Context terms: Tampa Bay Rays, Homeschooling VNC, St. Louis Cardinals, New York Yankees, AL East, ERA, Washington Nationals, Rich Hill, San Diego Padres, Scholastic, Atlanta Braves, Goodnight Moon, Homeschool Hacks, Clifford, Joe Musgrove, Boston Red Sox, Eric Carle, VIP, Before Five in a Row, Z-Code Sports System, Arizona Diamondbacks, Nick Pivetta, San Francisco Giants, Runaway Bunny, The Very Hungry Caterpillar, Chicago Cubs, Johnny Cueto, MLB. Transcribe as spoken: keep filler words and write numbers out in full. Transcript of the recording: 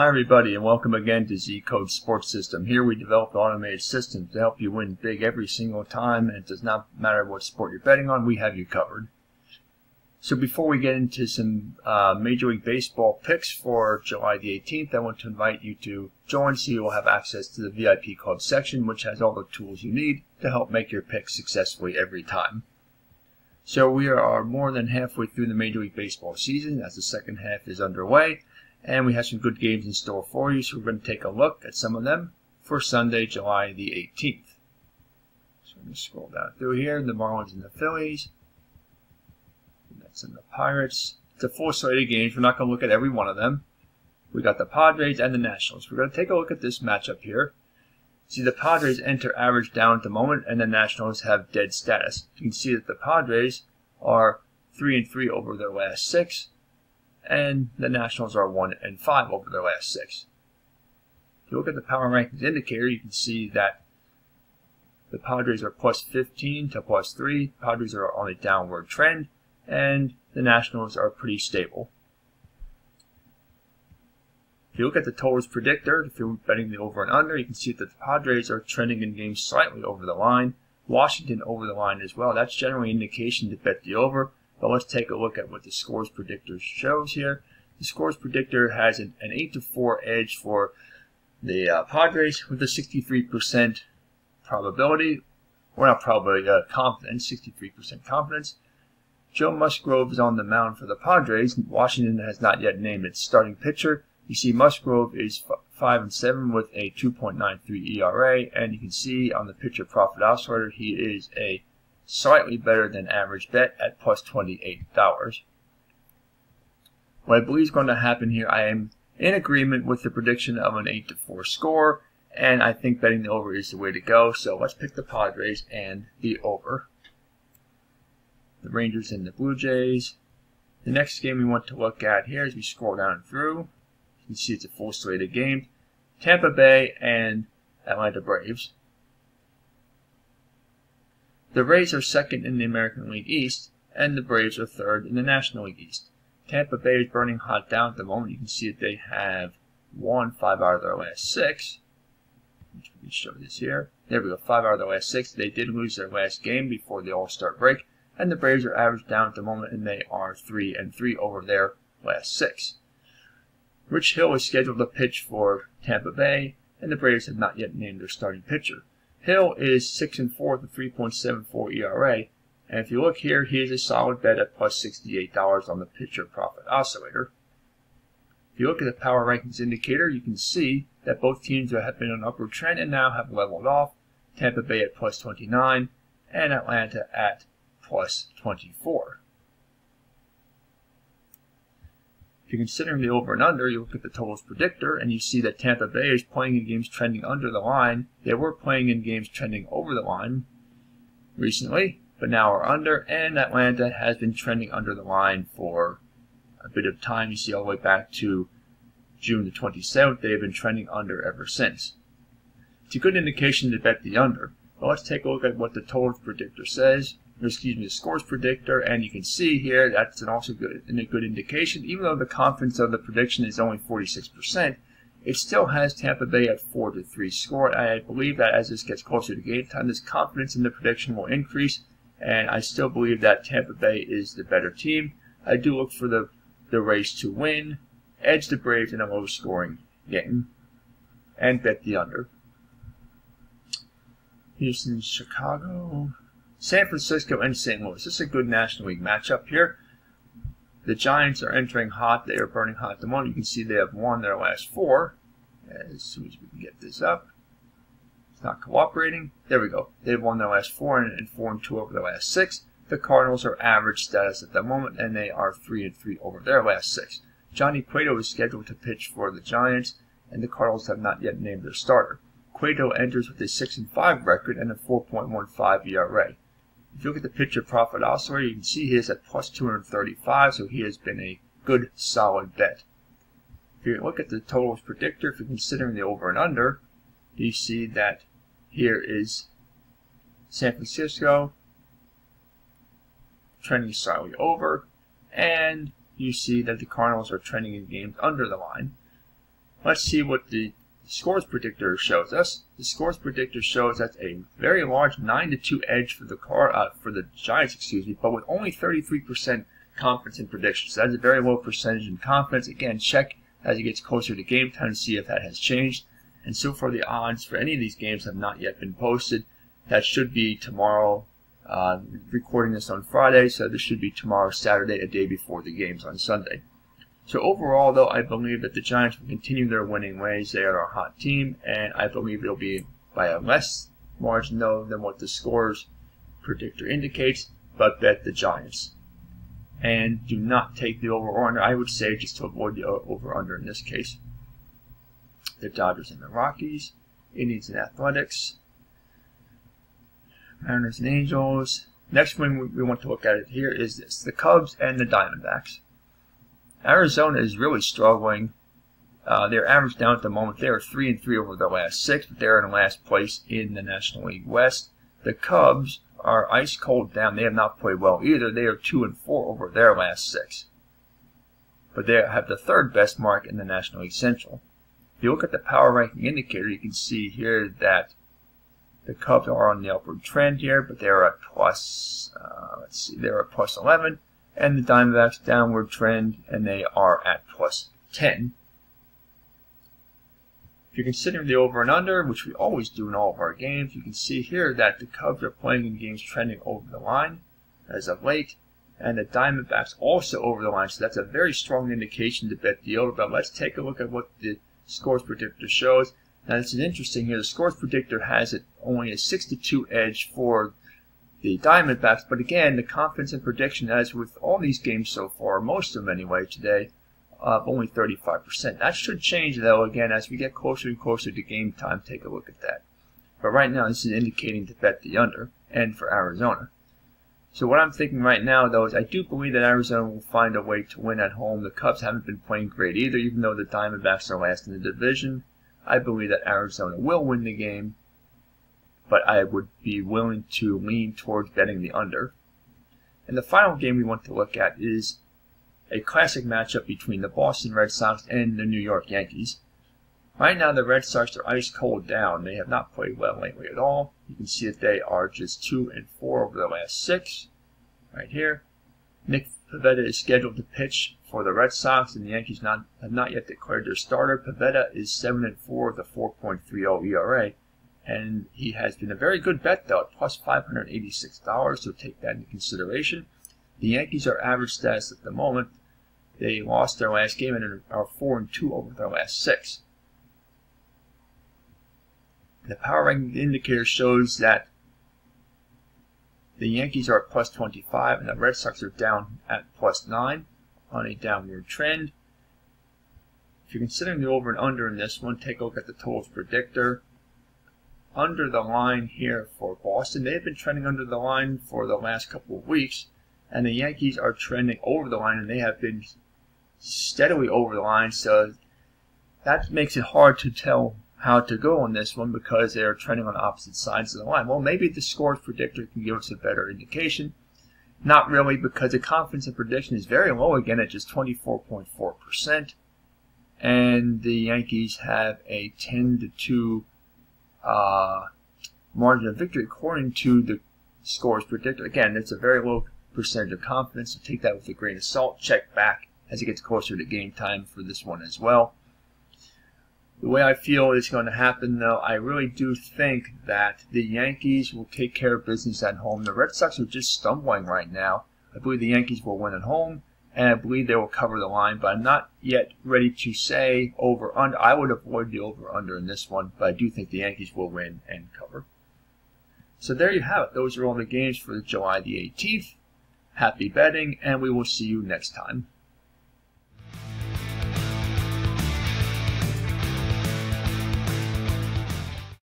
Hi everybody, and welcome again to Z-Code Sports System. Here we develop automated systems to help you win big every single time, and it does not matter what sport you're betting on, we have you covered. So before we get into some uh, Major League Baseball picks for July the eighteenth, I want to invite you to join so you will have access to the V I P Club section, which has all the tools you need to help make your picks successfully every time. So we are more than halfway through the Major League Baseball season as the second half is underway. And we have some good games in store for you, so we're going to take a look at some of them for Sunday, July the eighteenth. So I'm going to scroll down through here, the Marlins and the Phillies. And that's in the Pirates. It's a full slate of games. We're not going to look at every one of them. We got the Padres and the Nationals. We're going to take a look at this matchup here. See, the Padres enter average down at the moment, and the Nationals have dead status. You can see that the Padres are three and three over their last six. And the Nationals are one and five over their last six. If you look at the power rankings indicator, you can see that the Padres are plus fifteen to plus three. Padres are on a downward trend, and the Nationals are pretty stable. If you look at the totals predictor, if you're betting the over and under, you can see that the Padres are trending in games slightly over the line. Washington over the line as well. That's generally an indication to bet the over. But let's take a look at what the scores predictor shows here. The scores predictor has an, an eight to four edge for the uh, Padres with a sixty-three percent probability, or not probability, uh, confidence, sixty-three percent confidence. Joe Musgrove is on the mound for the Padres. Washington has not yet named its starting pitcher. You see Musgrove is five and seven with a two point nine three E R A, and you can see on the pitcher profit oscillator he is a slightly better than average bet at plus twenty-eight dollars. What I believe is going to happen here, I am in agreement with the prediction of an eight to four score, and I think betting the over is the way to go, so let's pick the Padres and the over. The Rangers and the Blue Jays. The next game we want to look at here, as we scroll down through, you can see it's a full slate of games. Tampa Bay and Atlanta Braves. The Rays are second in the American League East, and the Braves are third in the National League East. Tampa Bay is burning hot down at the moment. You can see that they have won five out of their last six. Which we can show this here. There we go, five out of their last six. They did lose their last game before the All-Star break, and the Braves are averaged down at the moment, and they are three and three over their last six. Rich Hill is scheduled to pitch for Tampa Bay, and the Braves have not yet named their starting pitcher. Hill is six and four with a three point seven four E R A, and if you look here, he is a solid bet at plus sixty-eight dollars on the pitcher profit oscillator. If you look at the power rankings indicator, you can see that both teams have been on an upward trend and now have leveled off. Tampa Bay at plus twenty-nine and Atlanta at plus twenty-four. If you're considering the over and under, you look at the totals predictor, and you see that Tampa Bay is playing in games trending under the line. They were playing in games trending over the line recently, but now are under, and Atlanta has been trending under the line for a bit of time. You see all the way back to June the twenty-seventh, they have been trending under ever since. It's a good indication to bet the under, but let's take a look at what the totals predictor says. Excuse me, the scores predictor, and you can see here that's an also good and a good indication. Even though the confidence of the prediction is only forty-six percent, it still has Tampa Bay at four to three score. And I believe that as this gets closer to game time, this confidence in the prediction will increase, and I still believe that Tampa Bay is the better team. I do look for the the Rays to win, edge the Braves in a low-scoring game, and bet the under. Houston, Chicago. San Francisco and Saint Louis. This is a good National League matchup here. The Giants are entering hot. They are burning hot at the moment. You can see they have won their last four. As soon as we can get this up. It's not cooperating. There we go. They've won their last four and, and four and two over their last six. The Cardinals are average status at the moment, and they are three and three over their last six. Johnny Cueto is scheduled to pitch for the Giants, and the Cardinals have not yet named their starter. Cueto enters with a six and five record and a four point one five E R A. If you look at the pitcher profit oscillator, you can see he is at plus two thirty-five, so he has been a good, solid bet. If you look at the totals predictor, if you're considering the over and under, you see that here is San Francisco trending slightly over, and you see that the Cardinals are trending in games under the line. Let's see what the scores predictor shows us. The scores predictor shows that's a very large nine to two edge for the car, uh, for the Giants, excuse me, but with only thirty-three percent confidence in predictions. So that's a very low percentage in confidence. Again, check as it gets closer to game time to see if that has changed. And so far, the odds for any of these games have not yet been posted. That should be tomorrow. Uh, recording this on Friday, so this should be tomorrow, Saturday, a day before the games on Sunday. So overall, though, I believe that the Giants will continue their winning ways. They are a hot team, and I believe it'll be by a less margin, though, than what the scores predictor indicates, but bet the Giants. And do not take the over-under. I would say just to avoid the over-under in this case. The Dodgers and the Rockies, Indians and Athletics, Mariners and Angels. Next one we want to look at it here is this. The Cubs and the Diamondbacks. Arizona is really struggling. Uh, they're averaged down at the moment. They are three and three over the last six, but they're in last place in the National League West. The Cubs are ice cold down. They have not played well either. They are two and four over their last six. But they have the third best mark in the National League Central. If you look at the power ranking indicator, you can see here that the Cubs are on the upward trend here, but they're at plus, uh, let's see, they're at plus eleven, and the Diamondbacks downward trend, and they are at plus ten. If you're considering the over and under, which we always do in all of our games, you can see here that the Cubs are playing in games trending over the line as of late, and the Diamondbacks also over the line, so that's a very strong indication to bet the over, but let's take a look at what the scores predictor shows. Now, this is interesting here. The scores predictor has it only a six to two edge for the Diamondbacks, but again, the confidence in prediction, as with all these games so far, most of them anyway today, of only thirty-five percent. That should change, though, again, as we get closer and closer to game time. Take a look at that. But right now, this is indicating to bet the under, and for Arizona. So what I'm thinking right now, though, is I do believe that Arizona will find a way to win at home. The Cubs haven't been playing great either, even though the Diamondbacks are last in the division. I believe that Arizona will win the game, but I would be willing to lean towards betting the under. And the final game we want to look at is a classic matchup between the Boston Red Sox and the New York Yankees. Right now, the Red Sox are ice cold down. They have not played well lately at all. You can see that they are just two and four over the last six, right here. Nick Pivetta is scheduled to pitch for the Red Sox, and the Yankees not, have not yet declared their starter. Pivetta is seven and four with a four point three oh E R A, and he has been a very good bet, though, at plus five hundred eighty-six dollars, so take that into consideration. The Yankees are average status at the moment. They lost their last game and are four and two over their last six. The power ranking indicator shows that the Yankees are at plus twenty-five, and the Red Sox are down at plus nine on a downward trend. If you're considering the over and under in this one, take a look at the totals predictor. Under the line here for Boston, they've been trending under the line for the last couple of weeks, and the Yankees are trending over the line, and they have been steadily over the line, so that makes it hard to tell how to go on this one because they are trending on opposite sides of the line. Well, maybe the scores predictor can give us a better indication. Not really, because the confidence in prediction is very low again at just twenty-four point four percent, and the Yankees have a ten to two uh, margin of victory according to the scores predictor. Again, that's a very low percentage of confidence, so take that with a grain of salt. Check back as it gets closer to game time for this one as well. The way I feel it's going to happen, though, I really do think that the Yankees will take care of business at home. The Red Sox are just stumbling right now. I believe the Yankees will win at home, and I believe they will cover the line, but I'm not yet ready to say over-under. I would avoid the over-under in this one, but I do think the Yankees will win and cover. So there you have it. Those are all the games for July the eighteenth. Happy betting, and we will see you next time.